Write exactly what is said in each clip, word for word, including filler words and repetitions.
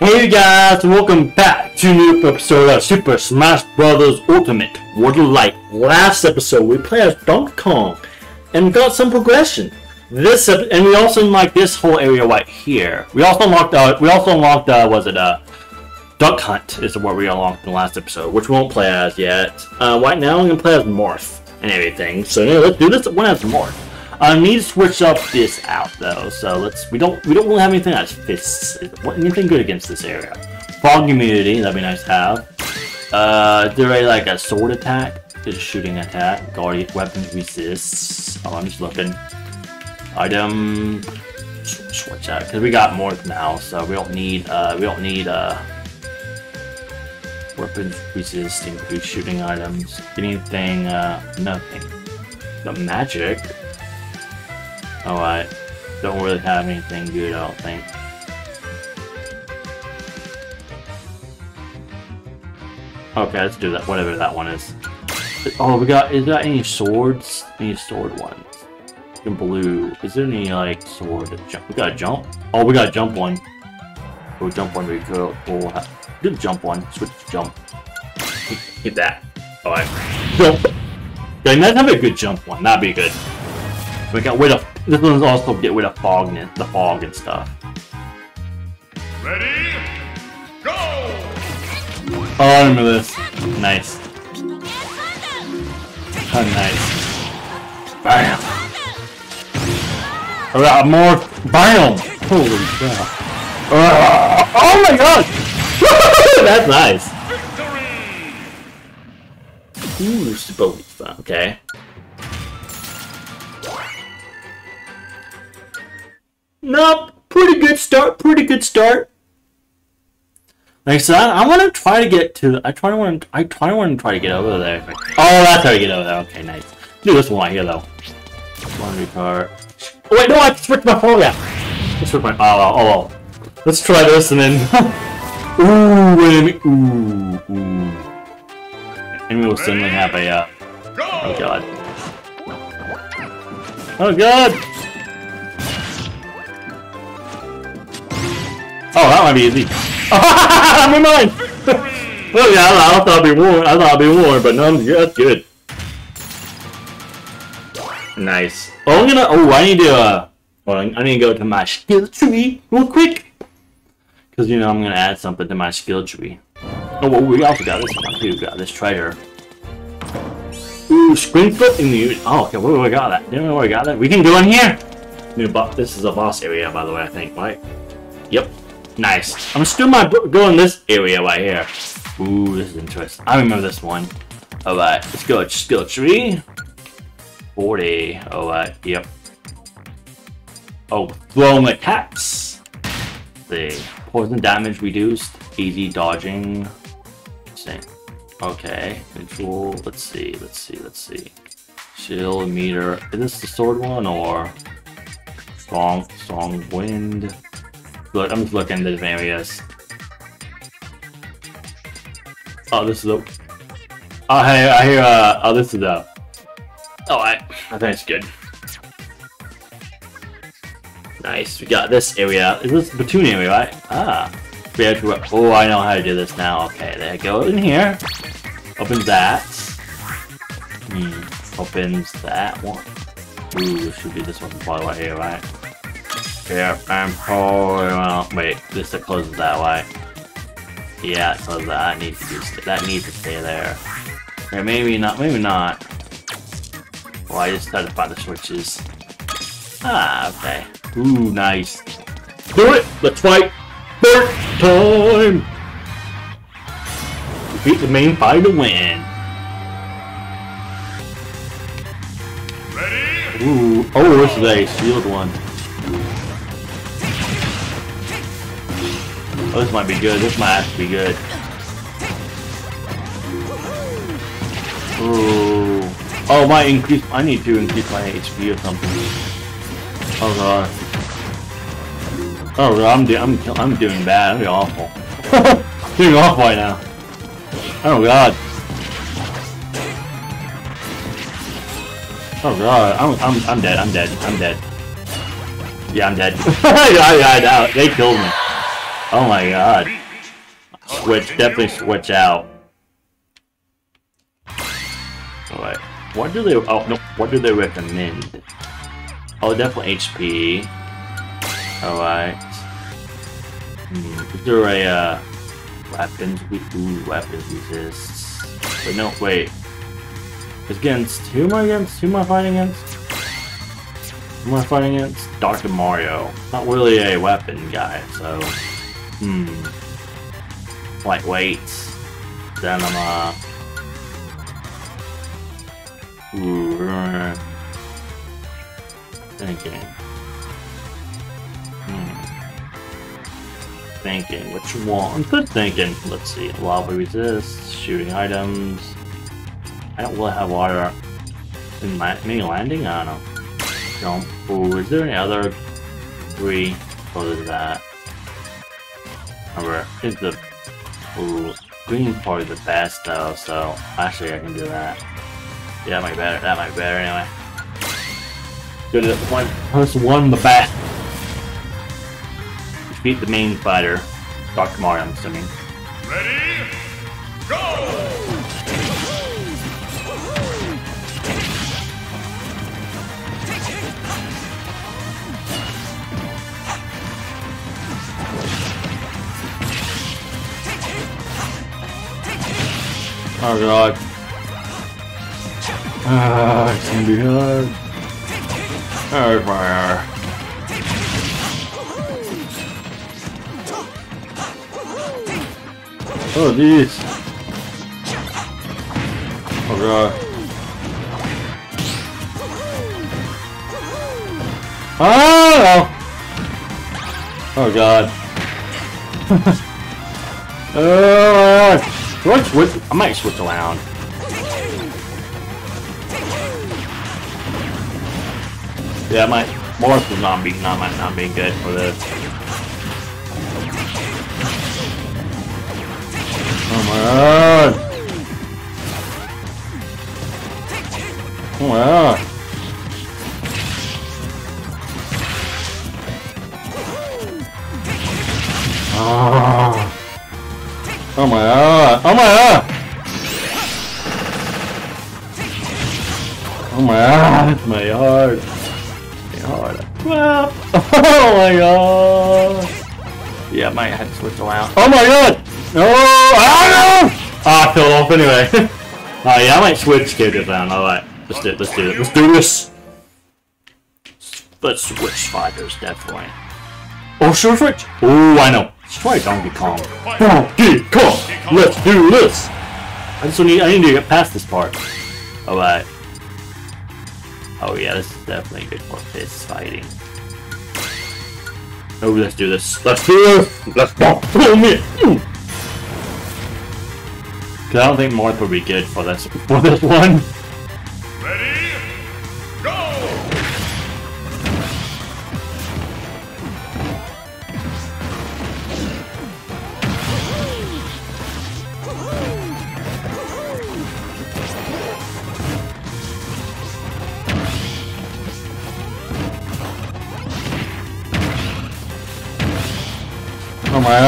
Hey you guys, welcome back to a new episode of Super Smash Bros. Ultimate. What a like. Last episode we played as Donkey Kong and got some progression. This and we also unlocked this whole area right here. We also unlocked uh, we also unlocked uh, was it uh Duck Hunt is what we unlocked in the last episode, which we won't play as yet. Uh, right now I'm gonna play as Morph and everything. So yeah, let's do this one as Morph. I need to switch up this out though, so let's. We don't. We don't really have anything that fits. Anything good against this area? Fog immunity. That'd be nice to have. Uh, is there a, like a sword attack? There's a shooting attack. Guardian weapons resists. Oh, I'm just looking. Item. Switch out because we got more now, so we don't need. Uh, we don't need. Uh, weapons resisting food shooting items. Anything? Uh, nothing. The magic. Alright, don't really have anything good, I don't think. Okay, let's do that, whatever that one is. Oh, we got, is there any swords? Any sword ones? In blue, is there any, like, sword that jump? We got a jump? Oh, we got a jump one. Oh, jump one, we could, we'll have, good jump one, switch to jump. Get that. Alright, jump! Okay, that'd be a good jump one, that'd be good. We got rid of this one's also get rid of fog and the fog and stuff. Ready? Go! Oh, I remember this. Nice. Oh, nice. Bam! Alright, more bam! Holy crap! Uh, oh my god! That's nice. Victory! Ooh, supposed okay. Nope, pretty good start, pretty good start. Like I said, I, I want to try to get to, I try to want to, I try to want to try to get over there. Oh, that's how you get over there, okay, nice. Do this one right here, though. Laundry cart. Oh, wait, no, I switched my program. I switched my, oh, oh, oh, oh. Let's try this and then, ooh, wait a minute, ooh, ooh. And we will suddenly have a, uh, oh god. Oh god! Oh, that might be easy. Never mind! Well, yeah, I, I thought I'd be warned, I thought I'd be warned, but no, yeah, that's good. Nice. Oh, I'm gonna, oh, I need to, uh, well, I need to go to my skill tree real quick. Because, you know, I'm gonna add something to my skill tree. Oh, well, we also got this one, too. We got this treasure. Ooh, screen flip in the, oh, okay, where do I got that? Do you know where I got that? We can go in here! New boss, this is a boss area, by the way, I think, right? Yep. Nice. I'm still my go in this area right here. Ooh, this is interesting. I remember this one. All right, let's go. Skill tree. forty. All right. Yep. Oh, throwing attacks. Let's see, poison damage reduced. Easy dodging. Same. Okay. Control. Let's see. Let's see. Let's see. Shield meter. Is this the sword one or strong? Strong wind. Look, I'm just looking at the areas. Oh, this is the. Oh, hey, I hear. Uh, oh, this is the. Oh, I. I think it's good. Nice. We got this area. Is this the platoon area, right? Ah. We have to. Oh, I know how to do this now. Okay, there I go. In here. Opens that. Hmm. Opens that one. Ooh, this should be this one probably right here, right? Yeah, I'm probably well, wait, this closes that way. Yeah, so that needs to be, that needs to stay there. Yeah, maybe not, maybe not. Well, I just had to find the switches. Ah, okay. Ooh, nice. Do it! Let's fight! Third time! Defeat the main fight to win. Ready? Ooh, oh, this is a shield one. Oh, this might be good. This might actually be good. Ooh. Oh, my increase. I need to increase my H P or something. Oh god. Oh god, I'm doing. I'm I'm doing bad. I'm doing awful. Doing awful right now. Oh god. Oh god. I'm I'm I'm dead. I'm dead. I'm dead. Yeah, I'm dead. I I died out. They killed me. Oh my god. Switch, definitely switch out. Alright. What do they oh no what do they recommend? Oh, definitely H P. Alright. Hmm. Is there a uh weapons we ooh weapons resist. But no wait. It's against who am I against? Who am I fighting against? Who am I fighting against? Doctor Mario. Not really a weapon guy, so hmm. Lightweight. Then I'm uh Ooh, thinking. Hmm. Thinking, what you want? I'm good thinking. Let's see. Lava resist, shooting items. I don't really have water. In la me landing? I don't know. Jump. Ooh, is there any other three other than that? Remember, is the ooh, green part the best though, so actually I can do that. Yeah, that might be better, that might be better anyway. Good at one person won the bat. Defeat the main fighter, Doctor Mario, I'm assuming. Ready? Go! Oh god. Ah, it's gonna be hard. Oh, fire. Oh, jeez. Oh, God. Oh, no. Oh, God. Oh, God. Switch? I might switch around. Yeah, my Morph is not being not might not be good for this. Oh my god! Oh my god! Oh, oh my god! Oh my god! Oh my god! It's my yard. Crap. Oh my god! Yeah, my head switched around. Oh my god! No! Oh no! Ah, I fell off anyway. Oh yeah, I might switch characters down. Alright, let's do it, let's do it, let's do this! Let's switch fighters, definitely. Oh, sure, switch! Oh, I know. Let's try Donkey Kong. Donkey Kong! Let's do this! I just need, I need to get past this part. Alright. Oh yeah, this is definitely good for fist fighting. Oh, let's do this. Let's do this! Let's bump film it! Cause I don't think Morph would be good for this for this one. Ready? Go! Oh my god! Oh my god!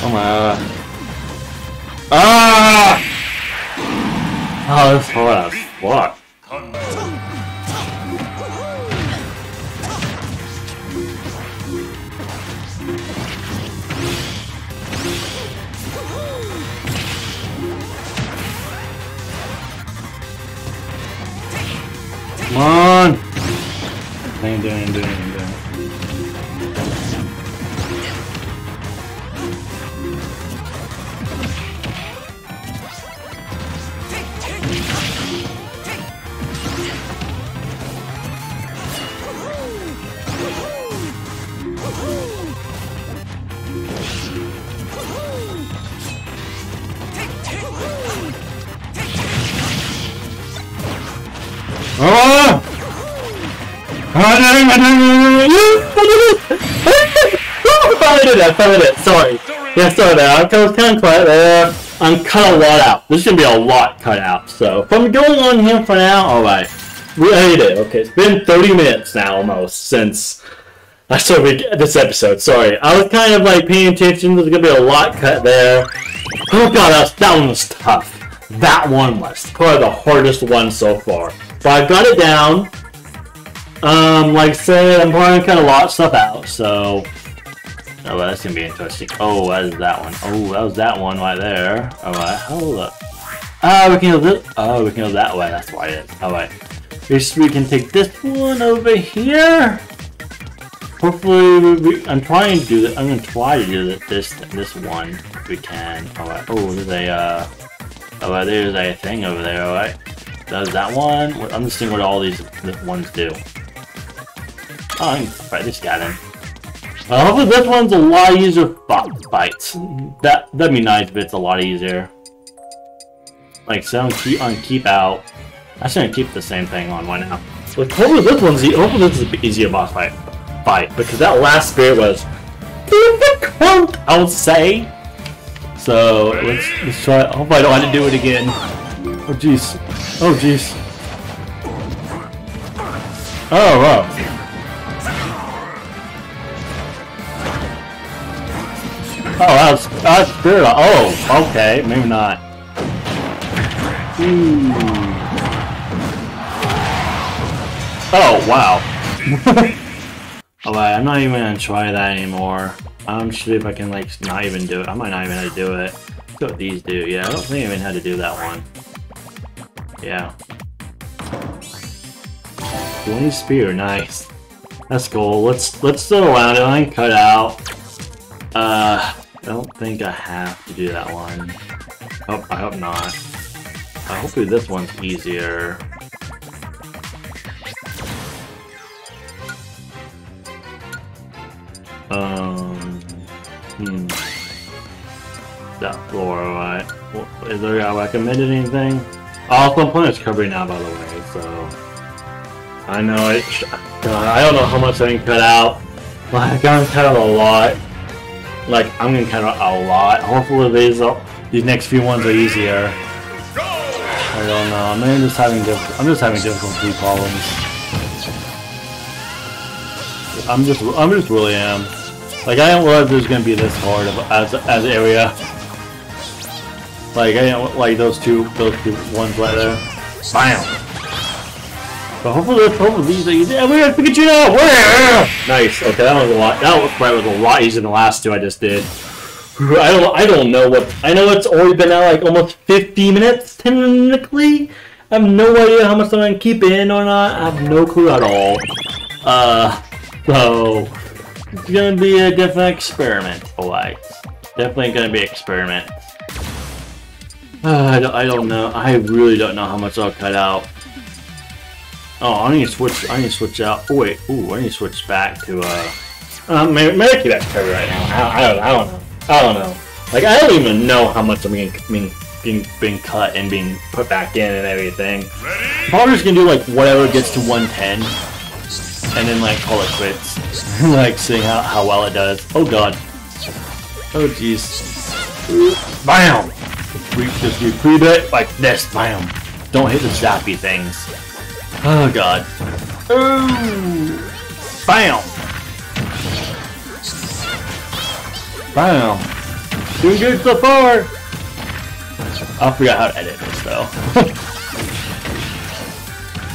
Oh my god! Ah! Oh, that's hard as fuck. Come on! Dang, dang, dang, dang. Oh! I did it! I did it! I did it! I did it! I found it! Sorry! Yeah, so there, I was kind of quiet there. I'm cut a lot out. There's gonna be a lot cut out, so. But I'm going on here for now. Alright. We ate it. Okay, it's been thirty minutes now almost since I started this episode. Sorry. I was kind of like paying attention. There's gonna be a lot cut there. Oh god, that one was tough. That one was probably the hardest one so far. But I got it down. Um, like I said, I'm probably kind of lost stuff out, so. Oh, well, that's gonna be interesting. Oh, that is that one. Oh, that was that one right there. Alright, hold up. Ah, uh, we can go this. Oh, we can go that way. That's why it is. Alright. We, we can take this one over here. Hopefully, we, we, I'm trying to do this. I'm gonna try to do this this, this one if we can. Alright. Oh, there's a, uh. Alright, there's a thing over there, alright. That was that one. I'm just seeing what all these ones do. Oh, I can fight this guy then. Uh, hopefully this one's a lot easier fights. That that'd be nice, but it's a lot easier. Like so, I'm keep on keep out. I shouldn't keep the same thing on right now. Like hopefully this one's the hopefully this is an easier boss fight fight because that last spirit was difficult, I would say. So let's let's try. I hope I don't have to do it again. Oh jeez. Oh jeez. Oh wow. Oh, that's that's good. Oh, okay, maybe not. Ooh. Oh wow. Alright, I'm not even gonna try that anymore. I'm sure if I can like not even do it. I might not even have to do it. Let's see what these do. Yeah, I don't think I even had to do that one. Yeah. Twenty spear, nice. That's cool. Let's let's still around it. I can cut out. Uh. I don't think I have to do that one. Oh, I hope not. Uh, hopefully this one's easier. Um, hmm. That floor, right? Is there a recommended anything? Also, I'm playing as Kirby now, by the way, so. I know it. Uh, I don't know how much I can cut out. Like, I'm cut out a lot. Like, I'm gonna cut out a lot. Hopefully these are, these next few ones are easier. I don't know. Maybe I'm just having diff I'm just having difficulty problems. I'm just I'm just really am. Like I don't realize there's gonna be this hard of, as as area. Like I don't like those two those two ones right there. Bam. But hopefully hopefully these are easy. We got Pikachu now! Where? Nice. Okay, that was a lot. That was probably was a lot easier than the last two I just did. I don't. I don't know what. I know it's already been out like almost fifty minutes technically. I have no idea how much I'm gonna keep in or not. I have no clue at all. Uh, so it's gonna be a different experiment. Like, definitely gonna be an experiment. Uh, I don't. I don't know. I really don't know how much I'll cut out. Oh, I need to switch. I need to switch out. Oh wait. Ooh, I need to switch back to uh. Uh, maybe, maybe I keep that covered right now. I, I don't. I don't know. I don't know. Like I don't even know how much I'm being being being, being cut and being put back in and everything. Ready? Probably just gonna do like whatever gets to one ten, and then like call it quits. Like seeing how how well it does. Oh god. Oh jeez. Bam. We just repeat it like this. Bam. Don't hit the zappy things. Oh god. Ooh. Bam. Wow. Doing good so far! I forgot how to edit this though.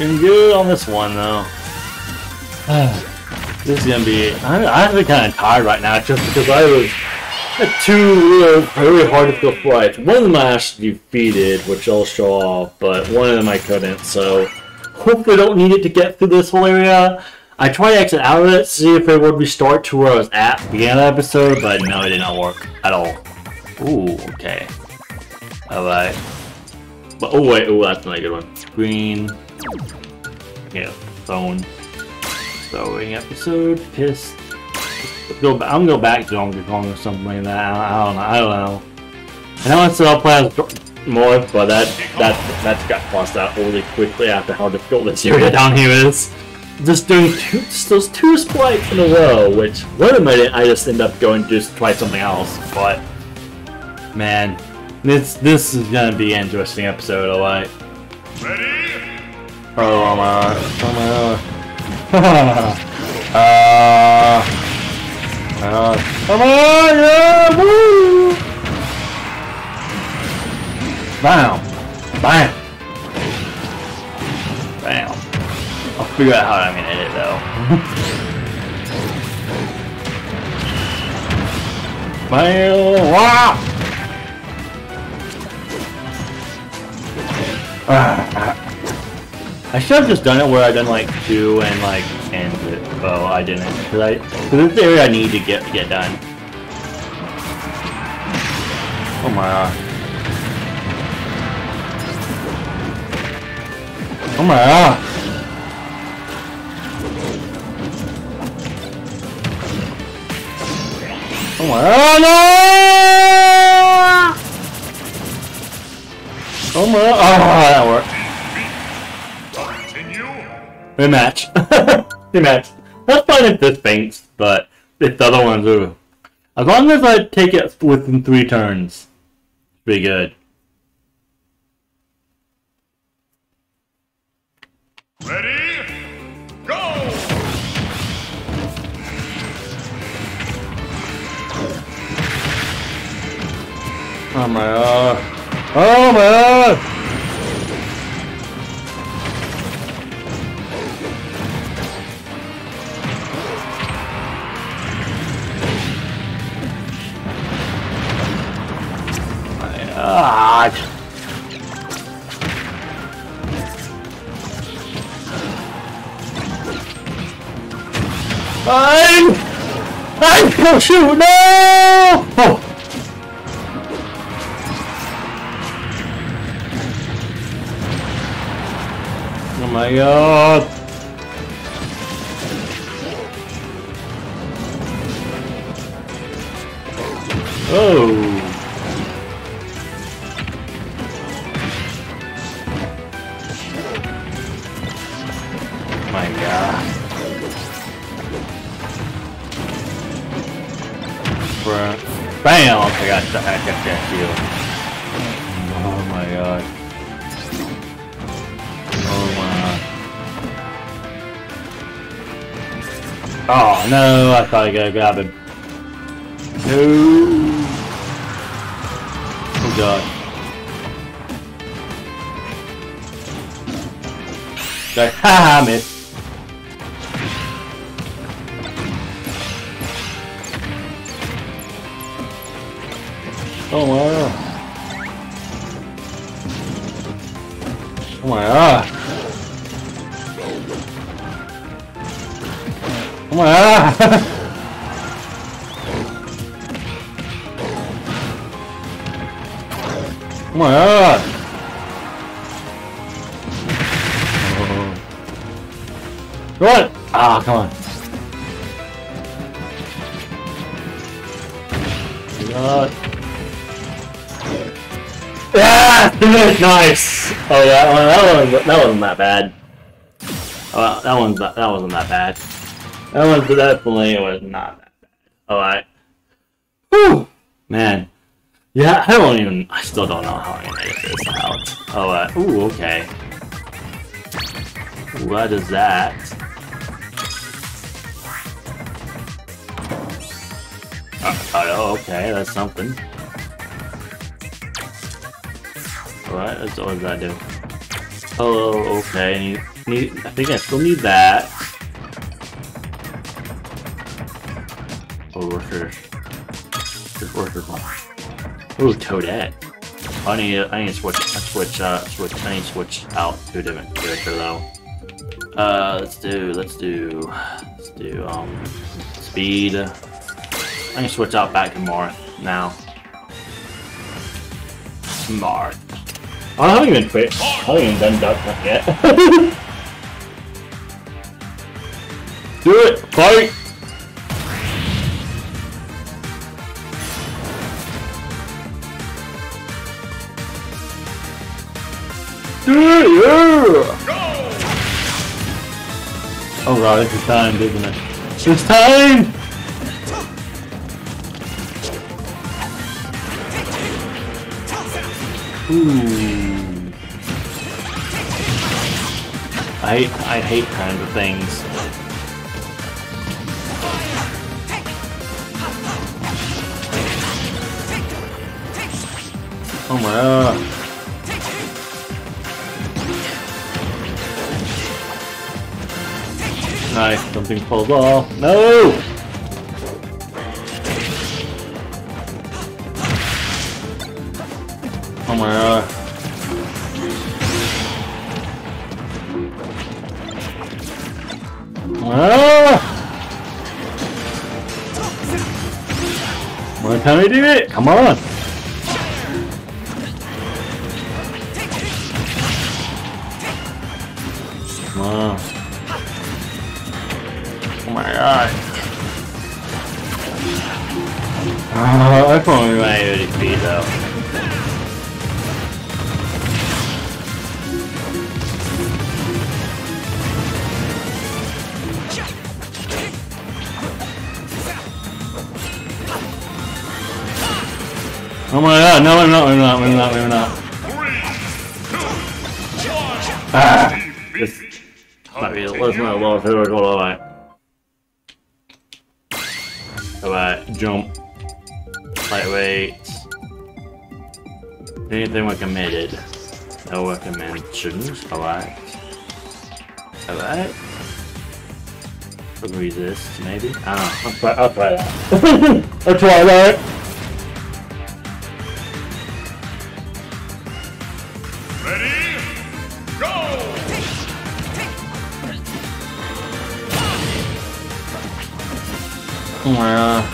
Doing good on this one though. This is gonna be... I'm, I'm actually kind of tired right now just because I was at two uh, very hard to kill fights. One of them I actually defeated, which I'll show off, but one of them I couldn't, so... Hopefully I don't need it to get through this whole area. I tried to exit out of it, see if it would restart to where I was at at the beginning of the episode, but no, it did not work at all. Ooh, okay. Alright. But oh wait, oh that's another good one. Green. Yeah, phone. So ring episode, pissed. Go back. I'm gonna go back to Donkey Kong or something like that. I don't know. I don't know. And I want to I'll play as Morph, but that that that got crossed out really quickly after how difficult this area down here is. just doing two, just those two sprites in a row, which one of them I just end up going to just try something else. But man, this this is gonna be an interesting episode, alright. Ready? Oh my! Oh my! God. uh, uh, oh my! Yeah! Woo! Bam! Bam! I'll figure out how I'm gonna edit though. Fail! Wow! Ah. I should have just done it where I done like two and like and it. Well, I didn't. Cause I, cause in theory I need to get get done. Oh my god! Oh my god! Oh my, oh no! Oh my, oh that worked. Continue. Rematch. Rematch. That's fine if this faints, but if the other ones do. As long as I take it within three turns, it's pretty good. Ready? Oh my god. Oh my god! My god. I'm... I'm... Oh shoot! No! Oh! Oh my god! Oh! My god! Bruh. Bam! I forgot to hack up that shield. Oh my god! Oh no, I thought I gotta grab him. No. Oh god. Go, ha, miss. Oh my god. Oh my god. Oh my god! Oh my god! Oh. Run! Ah, come on. God. Yeah! Nice! Oh, that one, that one, that wasn't that bad. Oh, that one's not, that wasn't that bad. That was definitely, it was not that bad. Alright. Whew! Man. Yeah, I don't even, I still don't know how I'm gonna get this out. Alright. Ooh, okay. What is that? Oh, oh okay, that's something. Alright, that's all I do. Oh, okay. Need, need, I think I still need that. Oh, workers. There's workers one. Ooh, Toadette. I need to, I need to switch, I switch, uh, switch, I need to switch out to a different character though. Uh, let's do, let's do, let's do, um, speed. I can switch out back to Morph now. Smart. I haven't even quit, I haven't even done Duck Hunt yet. Do it, fight! Yeah! Go! Oh god, this is timed, isn't it? It's timed! Ooh. I hate, I hate kinds of things. Oh my god. Nice, something falls off. No! Oh my god. Oh my god. One time I do it! Come on! Oh, that's only my A D P though. Oh my god, no, I'm not, I'm not, I'm not, I'm not. Ah, this might be the worst one I've lost. Here we go, alright. Alright, jump. Lightweight. Anything recommended? No recommendations. Alright. Alright. Resist, maybe? I don't know. I'll try, I'll try that. I'll try that. Ready? Go! Oh my god.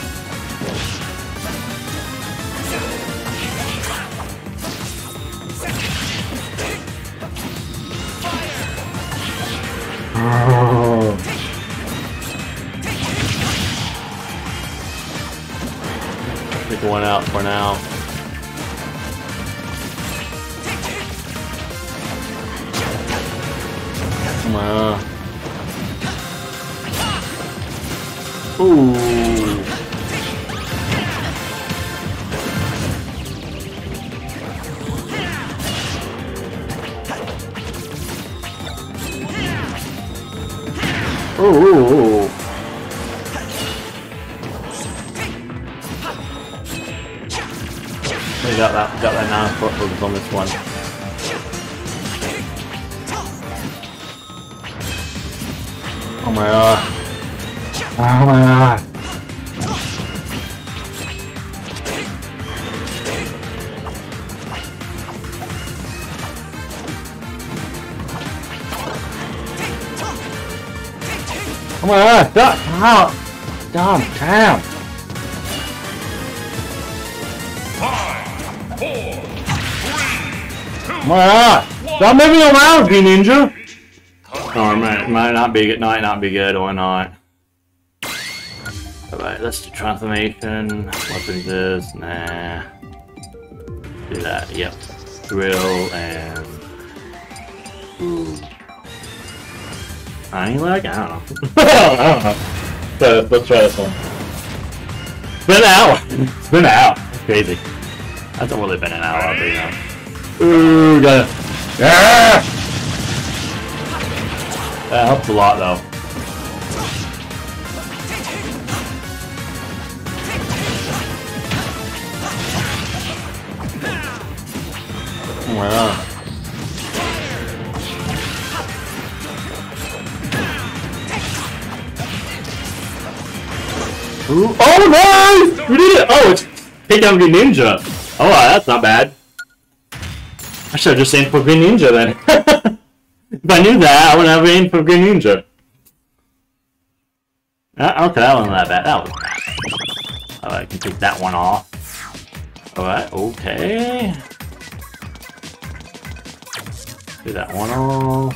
Pick one out for now. Come on. Ooh. Ooh. We got that, got that nine foot hooks on this one. Oh my god. Oh my god. Oh my god, stop! Stop! Stop! Damn! Five, four, three, two, oh my god! Stop moving around, you ninja! Oh, it might, might not be good, might not be good or not. Alright, let's do transformation. Weapons is, nah. Do that, yep. Drill and. Ooh. I ain't like, I don't know. I don't know. So, let's try this one. It's been an hour! It's been an hour! It's crazy. That's not really been an hour, I'll be honest. Ooh, got it. Yeah! That helps a lot, though. Oh my god. Ooh. Oh no! We did it! Oh, it's take down Green Ninja. Oh, wow, that's not bad. I should have just aimed for Green Ninja then. If I knew that, I would have aimed for Green Ninja. Uh, okay, that wasn't that bad. That was bad. Alright, I can take that one off. Alright, okay. Do that one off.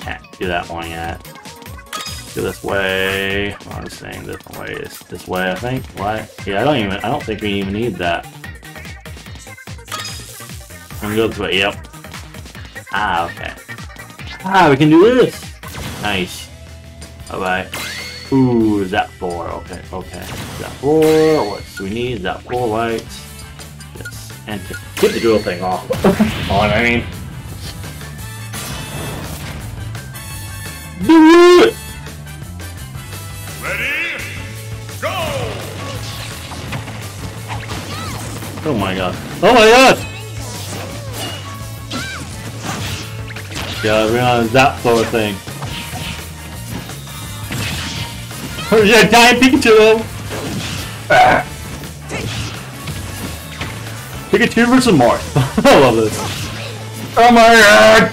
Can't do that one yet. This way. I was saying different ways. This way, I think. Why? Yeah, I don't even. I don't think we even need that. I'm gonna go this way. Yep. Ah, okay. Ah, we can do this. Nice. Alright. Ooh, is that four? Okay, okay. Is that four? What do we need? Is that four lights? Yes. And to get the drill thing off. On, I mean. Do it! Ready? Go! Oh my god. Oh my god! Yeah, we're on that floor thing. Where's that giant Pikachu? Ah. Pikachu versus Morph. I love this. Oh my god!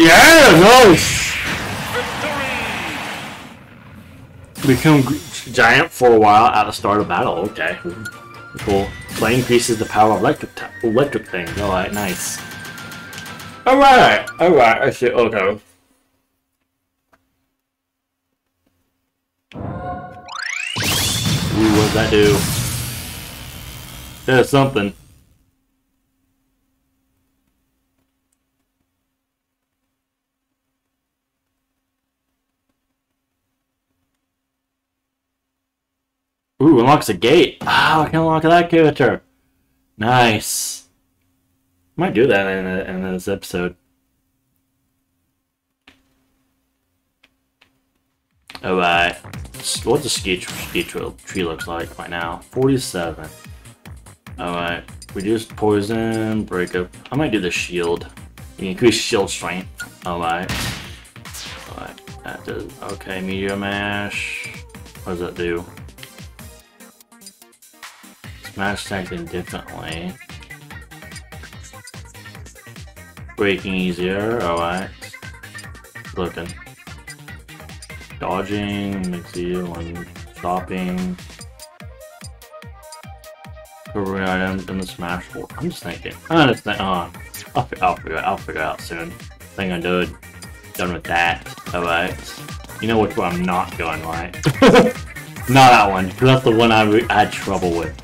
Yeah, nice! Become giant for a while at the start of battle, okay. Cool. Play increases the power of electric, electric things, alright, nice. Alright, alright, I see, okay. Ooh, what does that do? There's something. Ooh, unlocks a gate. Ah, oh, I can unlock that character. Nice. Might do that in, a, in this episode. Alright. What the ski, ski tree looks like right now? forty-seven. Alright. Reduce poison, break up. I might do the shield. You increase shield strength. Alright. Alright. That does. Okay, meteor mash. What does that do? Smash attacks differently. Breaking easier, alright. Looking. Dodging, makes you one stopping. Covering items in the smash hole. I'm just thinking. I'm just thinking. Oh, I'll, I'll figure it. I'll figure it out soon. I think I'm done. Done with that. Alright. You know which one I'm not going right. Not that one, because that's the one I, re I had trouble with.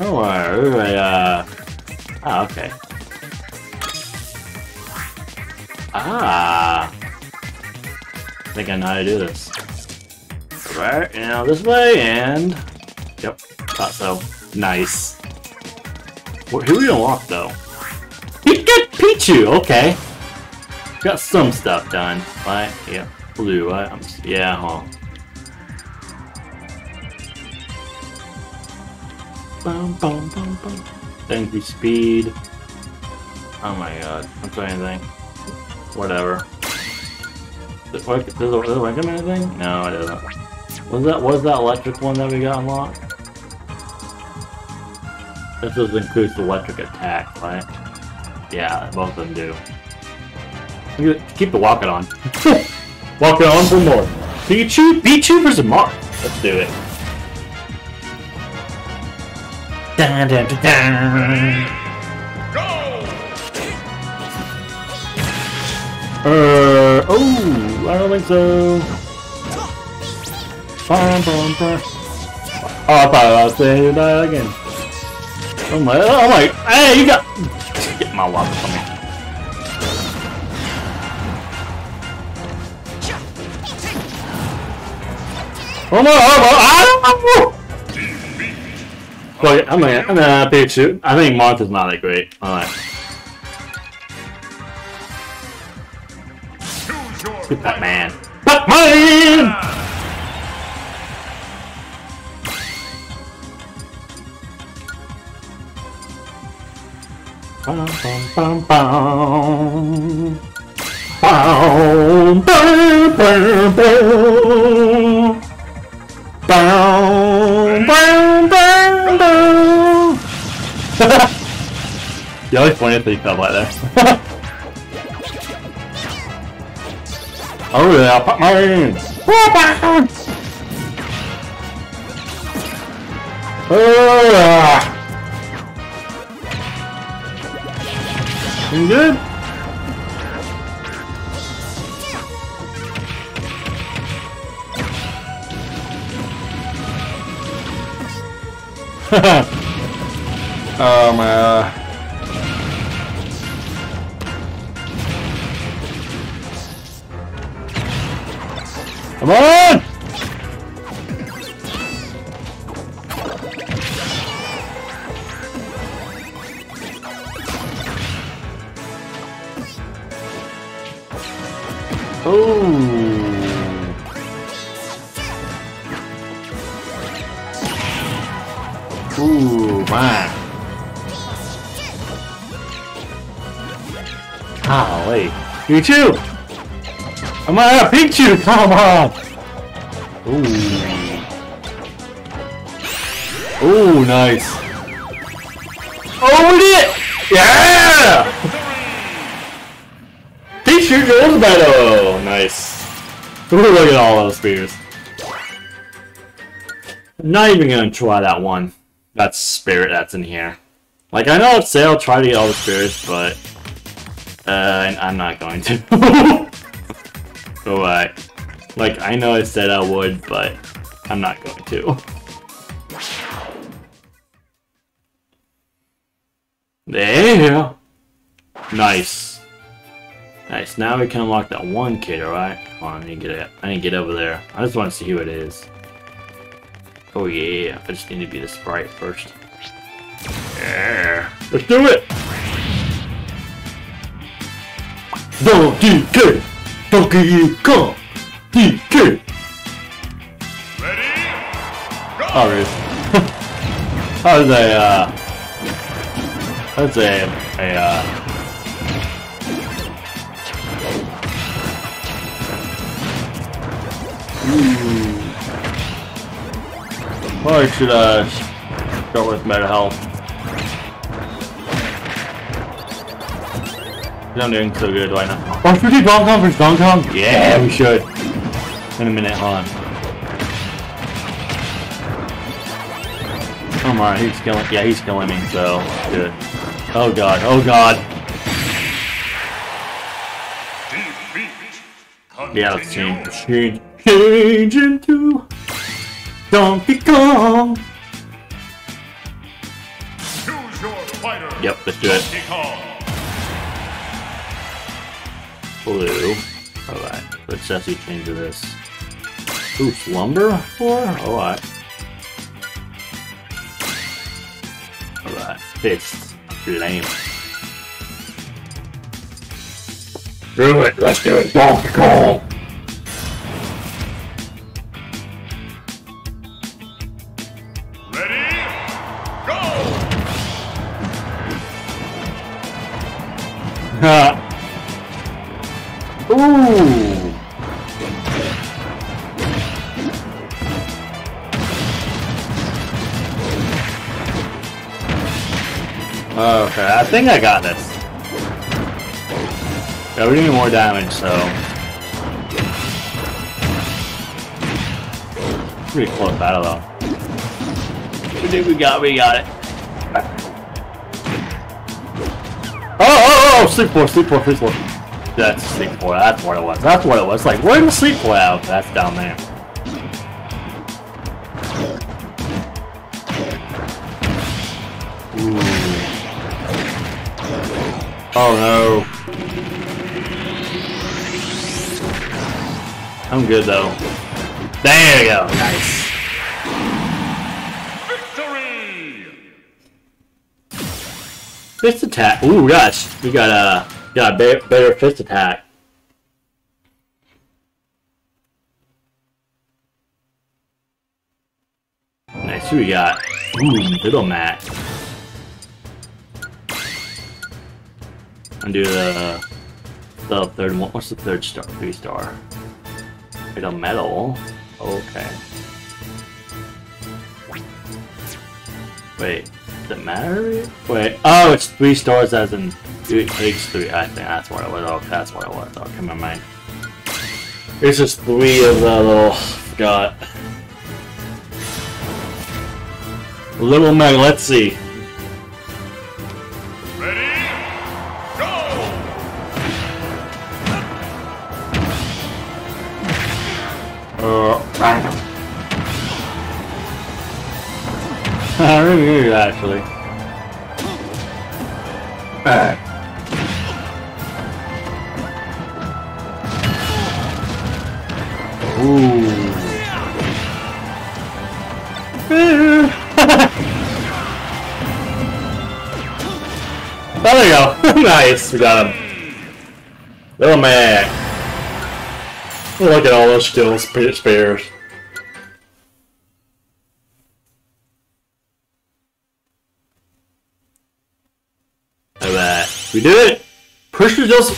Oh, uh, ah, okay. Ah, I think I know how to do this. All right, now this way, and yep, thought so. Nice. Who do we unlock though? We got Pichu. Okay, got some stuff done. Right? Yeah, blue. Right? I'm, yeah, huh. Bum, bum, bum, bum. Thank you, speed. Oh my god, I'm trying anything. Whatever. Does it work? Does it, does it work on anything? No, it doesn't. Was that was that electric one that we got unlocked? This does include the electric attack, right? Yeah, both of them do. Keep the walking on. Walking on for more. Pikachu, Pichu versus Mark. Let's do it. Dun, dun, dun, dun. Go! Uh, oh, I don't think so. Bum, bum, bum. Oh, I thought I was saying that again. Oh my, oh my, hey, you got. Get my lava from me. Oh my, oh my, oh! Okay, I'm gonna, I'm gonna Pikachu. I think Morph is not that great. Alright. Get that man. Batman! Bum, bum, bum, bum. Bum, bum, bum, bum. Bum, bum, bum. You always pointed that you fell like that. Oh yeah, pop my hands! Oh yeah! You good? Oh my. Uh... Come on! Oh. Ooh, man. Golly. You too! I'm out of Pichu! Come on! Ooh. Ooh, nice. Oh, we did it! Yeah! Pichu goes battle! Nice. Ooh, look at all those spears. I'm not even gonna try that one. That's spirit that's in here. Like, I know it's sale, try to get all the spirits, but uh, I'm not going to. Alright. Like, I know I said I would, but I'm not going to. There! Nice. Nice, now we can unlock that one kid, alright? Hold on, I need to get, I need to get over there. I just want to see who it is. Oh yeah, I just need to be the sprite first. Yeah. Let's do it! Donkey Kong! Donkey Kong! D K! Ready? Go! Oh, really? That was a, uh... That was a, a, uh... Ooh. Probably should uh, start with meta health. I'm doing so good right now. Oh, should we do Donkey Kong versus Donkey Kong? Yeah, we should. In a minute, hold on. Come on, he's killing. Yeah, he's killing me. So good. Oh god. Oh god. Yeah, let's change. Change. Change into. Donkey Kong! Choose your fighter. Yep, let's do it. Blue. Alright, let's actually change to this. Ooh, slumber? Four? Alright. Alright, fist. Flame. Do it! Let's do it, Donkey Kong! Ooh! Okay, I think I got this. Yeah, we need more damage, so... Pretty close battle, though. We think we got we got it. Oh, oh, oh! Sleep four, sleep four, sleep four. That's sleep foil, that's what it was, that's what it was. Like, where did the sleep foil out? That's down there. Ooh. Oh no. I'm good though. There you go, nice. Victory! Fist attack, ooh gosh, we got a... Uh, Yeah, better, better fist attack. Nice, who we got? Ooh, little Matt. And do the the third one. What's the third star? Three star. Little metal. Okay. Wait. The Mario? Wait, oh, it's three stars as in H three, I think that's what it was. Oh, that's what it was. Oh, come on, man. It's just three of that little. Forgot. Little Meg, let's see. Ready? Go! Uh. remember you actually. Alright. Ooh. Oh, there you go. Nice, we got him. Little man. Look at all those skills, spares. Alright, we did it! Purchase D L C,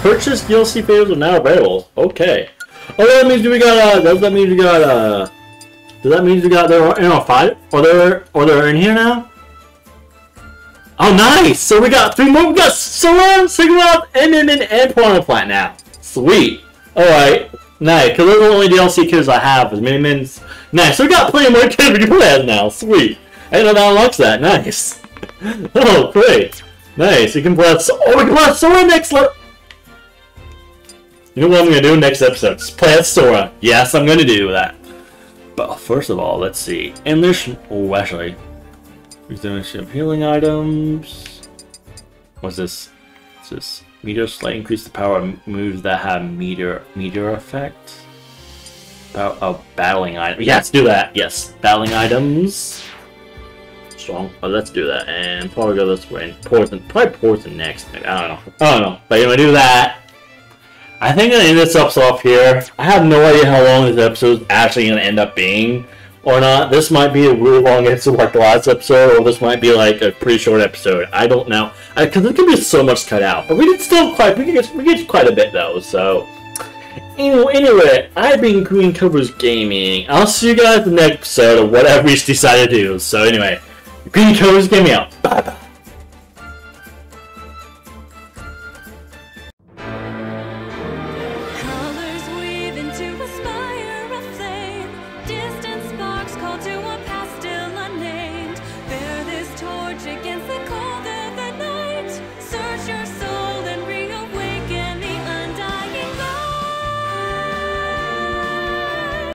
purchase D L C favors are now available. Okay. Oh, that means we got, uh, does that mean we got, uh, does that mean we got, they're, you know, five, or they're, or they're in here now? Oh, nice! So we got three more, we got Sora, Sigma, and N N N, and Piranha Plant now. Sweet! Alright, nice, because those are the only D L C kids I have, is Mini-Mins. Nice, so we got plenty more kids we can play as now, sweet! I didn't know that unlocks that, nice! Oh, great! Nice, you can play as- oh, we can play as Sora next level! You know what I'm gonna do next episode? Just play as Sora. Yes, I'm gonna do that. But first of all, let's see. English- oh, actually. He's doing some healing items. What's this? What's this? Meteor Slate, increase the power of moves that have meteor meteor effect. Power, oh, battling item. Yes, do that. Yes, battling items. Strong. Oh, let's do that. And probably go this way. And poison. Probably poison next. Maybe. I don't know. I don't know. But anyway, do that. I think I'm gonna end this episode off here. I have no idea how long this episode is actually gonna end up being, or not. This might be a really long episode like the last episode, or this might be like a pretty short episode. I don't know. Because there could be so much cut out. But we did still quite, we did, we did quite a bit though, so. Anyway, anyway, I've been GreenCobrasGaming. I'll see you guys in the next episode of whatever we decide to do. So anyway, GreenCobrasGaming out. Bye bye.